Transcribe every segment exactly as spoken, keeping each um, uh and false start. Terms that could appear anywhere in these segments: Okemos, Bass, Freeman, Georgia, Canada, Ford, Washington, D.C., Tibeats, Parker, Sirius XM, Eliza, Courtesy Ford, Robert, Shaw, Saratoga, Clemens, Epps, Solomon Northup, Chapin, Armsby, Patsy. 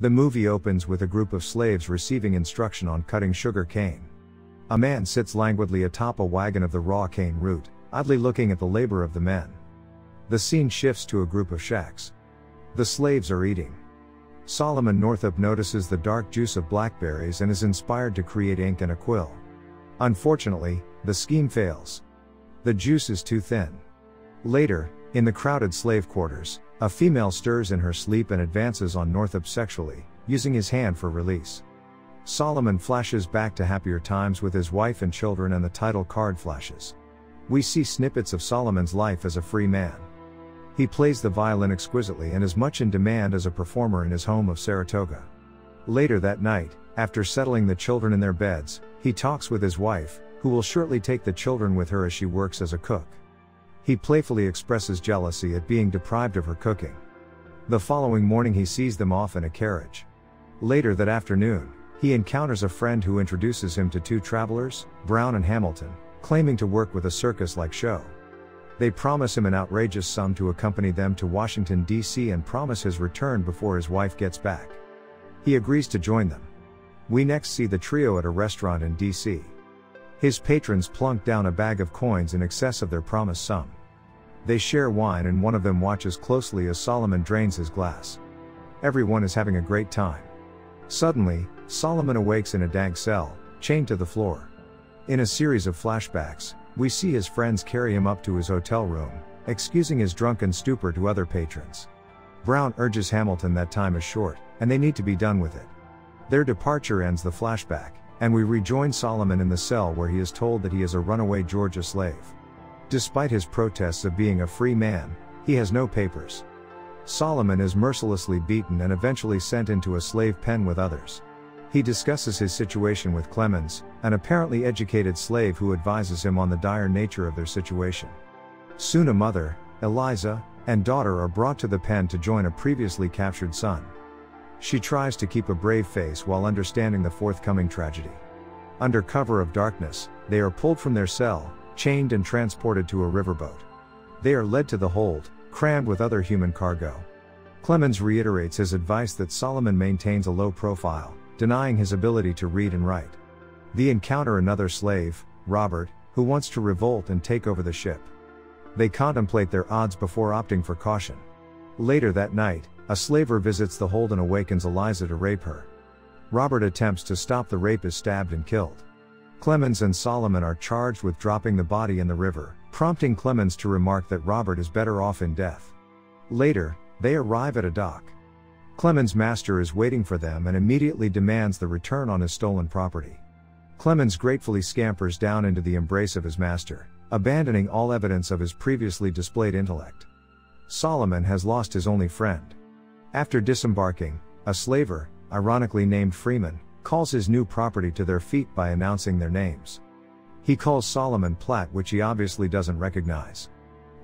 The movie opens with a group of slaves receiving instruction on cutting sugar cane. A man sits languidly atop a wagon of the raw cane root, oddly looking at the labor of the men. The scene shifts to a group of shacks. The slaves are eating. Solomon Northup notices the dark juice of blackberries and is inspired to create ink and a quill. Unfortunately, the scheme fails. The juice is too thin. Later, in the crowded slave quarters, a female stirs in her sleep and advances on Northup sexually, using his hand for release. Solomon flashes back to happier times with his wife and children, and the title card flashes. We see snippets of Solomon's life as a free man. He plays the violin exquisitely and is much in demand as a performer in his home of Saratoga. Later that night, after settling the children in their beds, he talks with his wife, who will shortly take the children with her as she works as a cook. He playfully expresses jealousy at being deprived of her cooking. The following morning he sees them off in a carriage. Later that afternoon, he encounters a friend who introduces him to two travelers, Brown and Hamilton, claiming to work with a circus-like show. They promise him an outrageous sum to accompany them to Washington, D C and promise his return before his wife gets back. He agrees to join them. We next see the trio at a restaurant in D C His patrons plunk down a bag of coins in excess of their promised sum. They share wine and one of them watches closely as Solomon drains his glass. Everyone is having a great time. Suddenly, Solomon awakes in a dank cell, chained to the floor. In a series of flashbacks, we see his friends carry him up to his hotel room, excusing his drunken stupor to other patrons. Brown urges Hamilton that time is short, and they need to be done with it. Their departure ends the flashback, and we rejoin Solomon in the cell where he is told that he is a runaway Georgia slave. Despite his protests of being a free man, he has no papers. Solomon is mercilessly beaten and eventually sent into a slave pen with others. He discusses his situation with Clemens, an apparently educated slave who advises him on the dire nature of their situation. Soon a mother, Eliza, and daughter are brought to the pen to join a previously captured son. She tries to keep a brave face while understanding the forthcoming tragedy. Under cover of darkness, they are pulled from their cell, chained and transported to a riverboat. They are led to the hold, crammed with other human cargo. Clemens reiterates his advice that Solomon maintains a low profile, denying his ability to read and write. They encounter another slave, Robert, who wants to revolt and take over the ship. They contemplate their odds before opting for caution. Later that night, a slaver visits the hold and awakens Eliza to rape her. Robert attempts to stop the rape, is stabbed and killed. Clemens and Solomon are charged with dropping the body in the river, prompting Clemens to remark that Robert is better off in death. Later, they arrive at a dock. Clemens' master is waiting for them and immediately demands the return on his stolen property. Clemens gratefully scampers down into the embrace of his master, abandoning all evidence of his previously displayed intellect. Solomon has lost his only friend. After disembarking, a slaver, ironically named Freeman, calls his new property to their feet by announcing their names. He calls Solomon Platt, which he obviously doesn't recognize.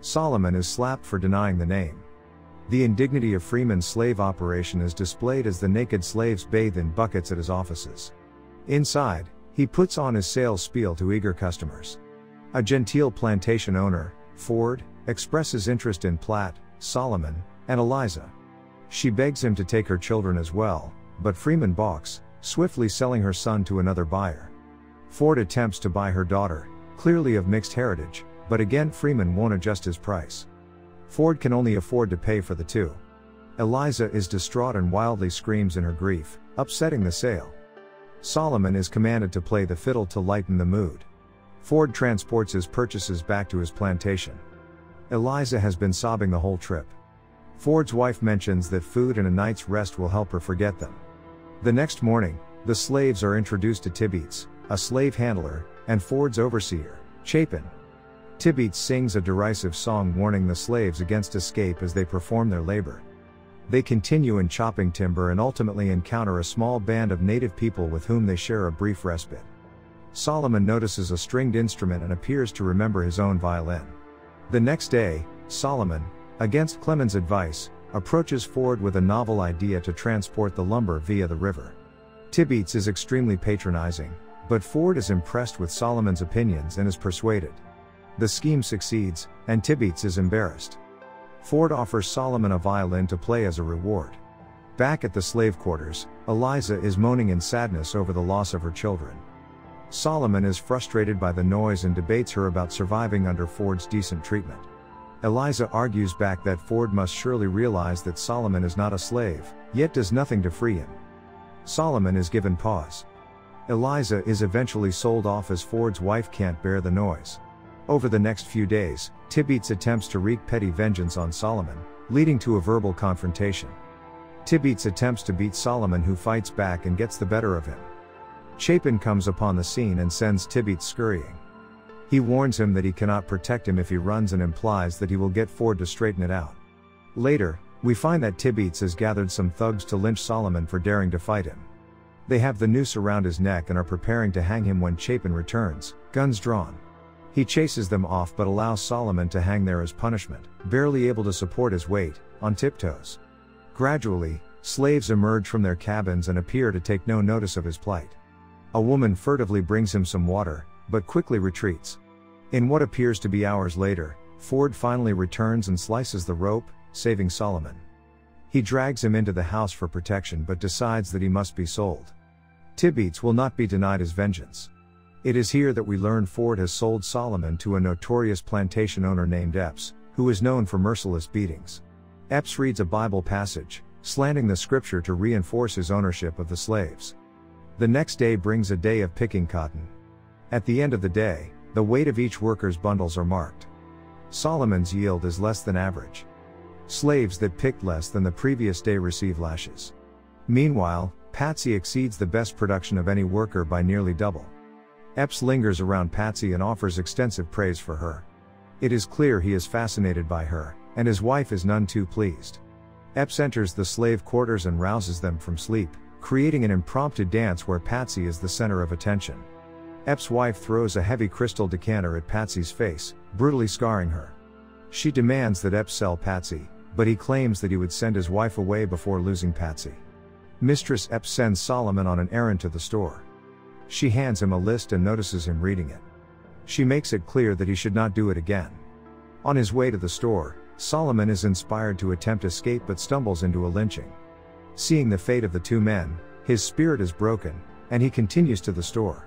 Solomon is slapped for denying the name. The indignity of Freeman's slave operation is displayed as the naked slaves bathe in buckets at his offices. Inside, he puts on his sales spiel to eager customers. A genteel plantation owner, Ford, expresses interest in Platt, Solomon, and Eliza. She begs him to take her children as well, but Freeman balks, swiftly selling her son to another buyer. Ford attempts to buy her daughter, clearly of mixed heritage, but again Freeman won't adjust his price. Ford can only afford to pay for the two. Eliza is distraught and wildly screams in her grief, upsetting the sale. Solomon is commanded to play the fiddle to lighten the mood. Ford transports his purchases back to his plantation. Eliza has been sobbing the whole trip. Ford's wife mentions that food and a night's rest will help her forget them. The next morning, the slaves are introduced to Tibeats, a slave handler, and Ford's overseer, Chapin. Tibeats sings a derisive song warning the slaves against escape as they perform their labor. They continue in chopping timber and ultimately encounter a small band of native people with whom they share a brief respite. Solomon notices a stringed instrument and appears to remember his own violin. The next day, Solomon, against Clemens' advice, approaches Ford with a novel idea to transport the lumber via the river. Tibeats is extremely patronizing, but Ford is impressed with Solomon's opinions and is persuaded. The scheme succeeds, and Tibeats is embarrassed. Ford offers Solomon a violin to play as a reward. Back at the slave quarters, Eliza is moaning in sadness over the loss of her children. Solomon is frustrated by the noise and debates her about surviving under Ford's decent treatment. Eliza argues back that Ford must surely realize that Solomon is not a slave, yet does nothing to free him. Solomon is given pause. Eliza is eventually sold off as Ford's wife can't bear the noise. Over the next few days, Tibeats attempts to wreak petty vengeance on Solomon, leading to a verbal confrontation. Tibeats attempts to beat Solomon, who fights back and gets the better of him. Chapin comes upon the scene and sends Tibeats scurrying. He warns him that he cannot protect him if he runs and implies that he will get Ford to straighten it out. Later, we find that Tibeats has gathered some thugs to lynch Solomon for daring to fight him. They have the noose around his neck and are preparing to hang him when Chapin returns, guns drawn. He chases them off but allows Solomon to hang there as punishment, barely able to support his weight, on tiptoes. Gradually, slaves emerge from their cabins and appear to take no notice of his plight. A woman furtively brings him some water, but quickly retreats. In what appears to be hours later, Ford finally returns and slices the rope, saving Solomon. He drags him into the house for protection but decides that he must be sold. Tibeats will not be denied his vengeance. It is here that we learn Ford has sold Solomon to a notorious plantation owner named Epps, who is known for merciless beatings. Epps reads a Bible passage, slanting the scripture to reinforce his ownership of the slaves. The next day brings a day of picking cotton. At the end of the day, the weight of each worker's bundles are marked. Solomon's yield is less than average. Slaves that picked less than the previous day receive lashes. Meanwhile, Patsy exceeds the best production of any worker by nearly double. Epps lingers around Patsy and offers extensive praise for her. It is clear he is fascinated by her, and his wife is none too pleased. Epps enters the slave quarters and rouses them from sleep, creating an impromptu dance where Patsy is the center of attention. Epps' wife throws a heavy crystal decanter at Patsy's face, brutally scarring her. She demands that Epps sell Patsy, but he claims that he would send his wife away before losing Patsy. Mistress Epps sends Solomon on an errand to the store. She hands him a list and notices him reading it. She makes it clear that he should not do it again. On his way to the store, Solomon is inspired to attempt escape but stumbles into a lynching. Seeing the fate of the two men, his spirit is broken, and he continues to the store.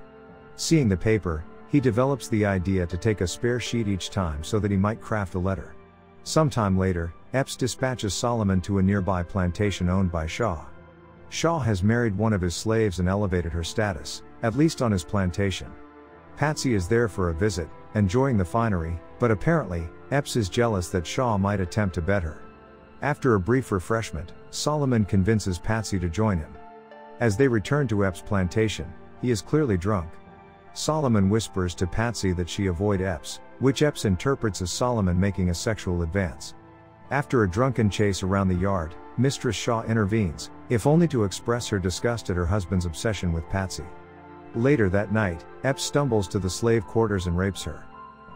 Seeing the paper, he develops the idea to take a spare sheet each time so that he might craft a letter. Sometime later, Epps dispatches Solomon to a nearby plantation owned by Shaw. Shaw has married one of his slaves and elevated her status, at least on his plantation. Patsy is there for a visit, enjoying the finery, but apparently, Epps is jealous that Shaw might attempt to bed her. After a brief refreshment, Solomon convinces Patsy to join him. As they return to Epps' plantation, he is clearly drunk. Solomon whispers to Patsy that she avoid Epps, which Epps interprets as Solomon making a sexual advance. After a drunken chase around the yard, Mistress Shaw intervenes, if only to express her disgust at her husband's obsession with Patsy. Later that night, Epps stumbles to the slave quarters and rapes her.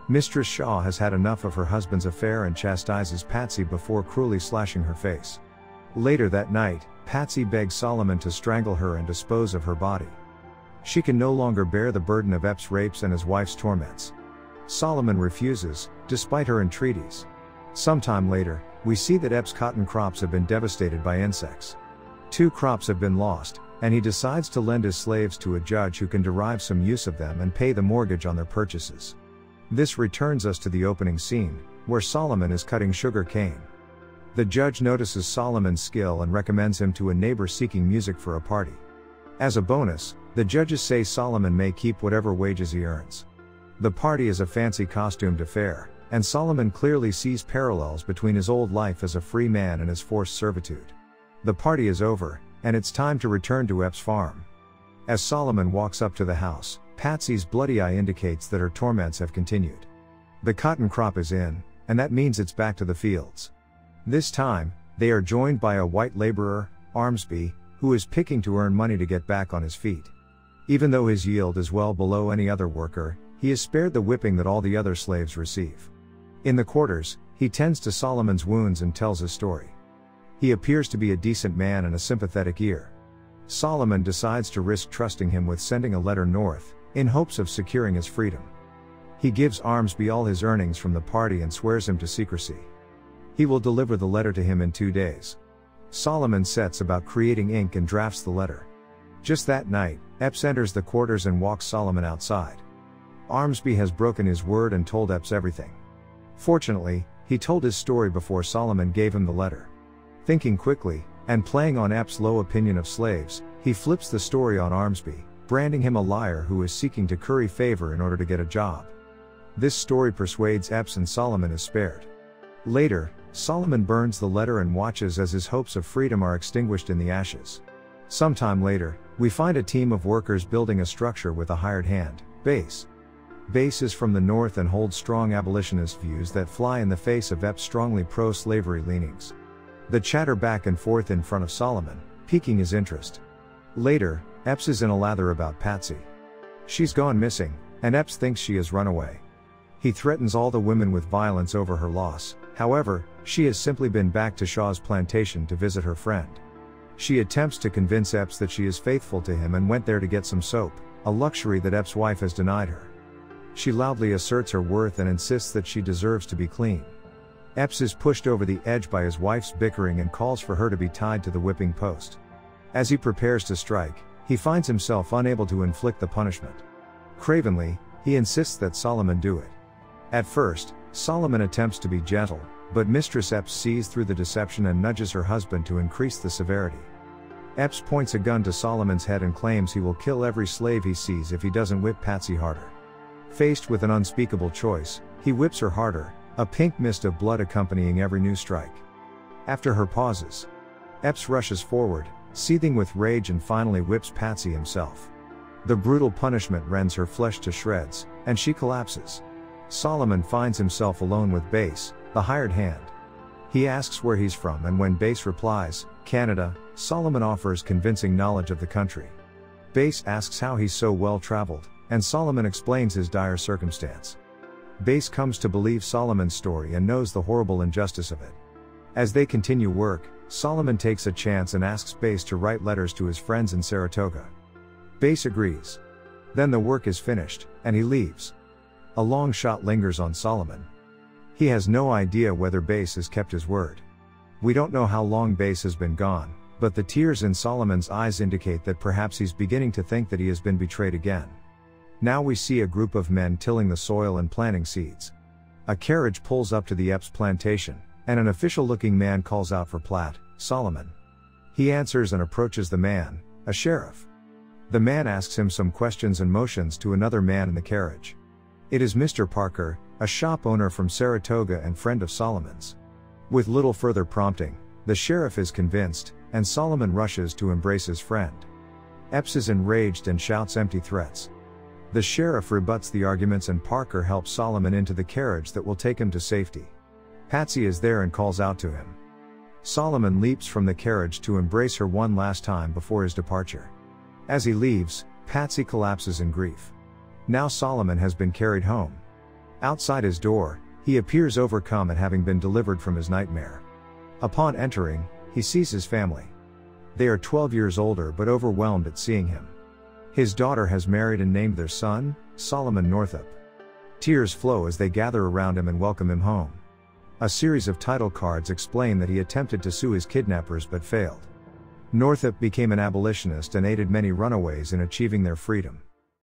Mistress Shaw has had enough of her husband's affair and chastises Patsy before cruelly slashing her face. Later that night, Patsy begs Solomon to strangle her and dispose of her body. She can no longer bear the burden of Epps' rapes and his wife's torments. Solomon refuses, despite her entreaties. Sometime later, we see that Epps' cotton crops have been devastated by insects. Two crops have been lost, and he decides to lend his slaves to a judge who can derive some use of them and pay the mortgage on their purchases. This returns us to the opening scene, where Solomon is cutting sugar cane. The judge notices Solomon's skill and recommends him to a neighbor seeking music for a party. As a bonus, the judges say Solomon may keep whatever wages he earns. The party is a fancy costumed affair, and Solomon clearly sees parallels between his old life as a free man and his forced servitude. The party is over, and it's time to return to Epps' farm. As Solomon walks up to the house, Patsy's bloody eye indicates that her torments have continued. The cotton crop is in, and that means it's back to the fields. This time, they are joined by a white laborer, Armsby, who is picking to earn money to get back on his feet. Even though his yield is well below any other worker, he is spared the whipping that all the other slaves receive. In the quarters, he tends to Solomon's wounds and tells his story. He appears to be a decent man and a sympathetic ear. Solomon decides to risk trusting him with sending a letter north, in hopes of securing his freedom. He gives Armsby all his earnings from the party and swears him to secrecy. He will deliver the letter to him in two days. Solomon sets about creating ink and drafts the letter. Just that night, Epps enters the quarters and walks Solomon outside. Armsby has broken his word and told Epps everything. Fortunately, he told his story before Solomon gave him the letter. Thinking quickly, and playing on Epps' low opinion of slaves, he flips the story on Armsby, branding him a liar who is seeking to curry favor in order to get a job. This story persuades Epps and Solomon is spared. Later, Solomon burns the letter and watches as his hopes of freedom are extinguished in the ashes. Sometime later, we find a team of workers building a structure with a hired hand, Bass. Bass is from the North and holds strong abolitionist views that fly in the face of Epps' strongly pro-slavery leanings. The chatter back and forth in front of Solomon, piquing his interest. Later, Epps is in a lather about Patsy. She's gone missing, and Epps thinks she has run away. He threatens all the women with violence over her loss. However, she has simply been back to Shaw's plantation to visit her friend. She attempts to convince Epps that she is faithful to him and went there to get some soap, a luxury that Epps' wife has denied her. She loudly asserts her worth and insists that she deserves to be clean. Epps is pushed over the edge by his wife's bickering and calls for her to be tied to the whipping post. As he prepares to strike, he finds himself unable to inflict the punishment. Cravenly, he insists that Solomon do it. At first, Solomon attempts to be gentle, but Mistress Epps sees through the deception and nudges her husband to increase the severity. Epps points a gun to Solomon's head and claims he will kill every slave he sees if he doesn't whip Patsy harder. Faced with an unspeakable choice, he whips her harder, a pink mist of blood accompanying every new strike. After her pauses, Epps rushes forward, seething with rage, and finally whips Patsy himself. The brutal punishment rends her flesh to shreds, and she collapses. Solomon finds himself alone with Bass, the hired hand. He asks where he's from, and when Bass replies, Canada, Solomon offers convincing knowledge of the country. Bass asks how he's so well traveled, and Solomon explains his dire circumstance. Bass comes to believe Solomon's story and knows the horrible injustice of it. As they continue work, Solomon takes a chance and asks Bass to write letters to his friends in Saratoga. Bass agrees. Then the work is finished, and he leaves. A long shot lingers on Solomon. He has no idea whether Bass has kept his word. We don't know how long Bass has been gone, but the tears in Solomon's eyes indicate that perhaps he's beginning to think that he has been betrayed again. Now we see a group of men tilling the soil and planting seeds. A carriage pulls up to the Epps plantation, and an official-looking man calls out for Platt, Solomon. He answers and approaches the man, a sheriff. The man asks him some questions and motions to another man in the carriage. It is Mister Parker, a shop owner from Saratoga and friend of Solomon's. With little further prompting, the sheriff is convinced, and Solomon rushes to embrace his friend. Epps is enraged and shouts empty threats. The sheriff rebuts the arguments, and Parker helps Solomon into the carriage that will take him to safety. Patsy is there and calls out to him. Solomon leaps from the carriage to embrace her one last time before his departure. As he leaves, Patsy collapses in grief. Now Solomon has been carried home. Outside his door, he appears overcome at having been delivered from his nightmare. Upon entering, he sees his family. They are twelve years older but overwhelmed at seeing him. His daughter has married and named their son, Solomon Northup. Tears flow as they gather around him and welcome him home. A series of title cards explain that he attempted to sue his kidnappers but failed. Northup became an abolitionist and aided many runaways in achieving their freedom.